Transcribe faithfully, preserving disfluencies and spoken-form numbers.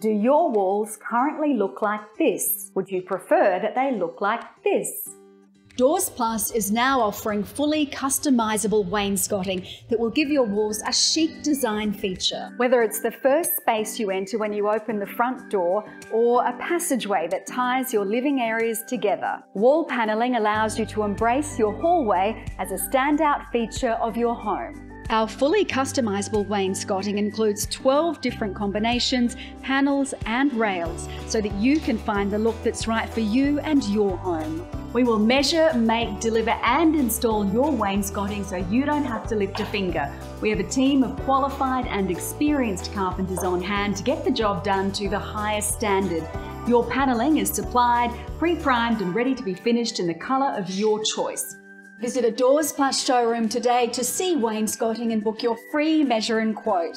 do your walls currently look like this? Would you prefer that they look like this? Doors Plus is now offering fully customizable wainscoting that will give your walls a chic design feature. Whether it's the first space you enter when you open the front door or a passageway that ties your living areas together, wall paneling allows you to embrace your hallway as a standout feature of your home. Our fully customizable wainscoting includes twelve different combinations, panels and rails so that you can find the look that's right for you and your home. We will measure, make, deliver and install your wainscoting so you don't have to lift a finger. We have a team of qualified and experienced carpenters on hand to get the job done to the highest standard. Your panelling is supplied, pre-primed and ready to be finished in the colour of your choice. Visit a Doors Plus showroom today to see wainscoting and book your free measure and quote.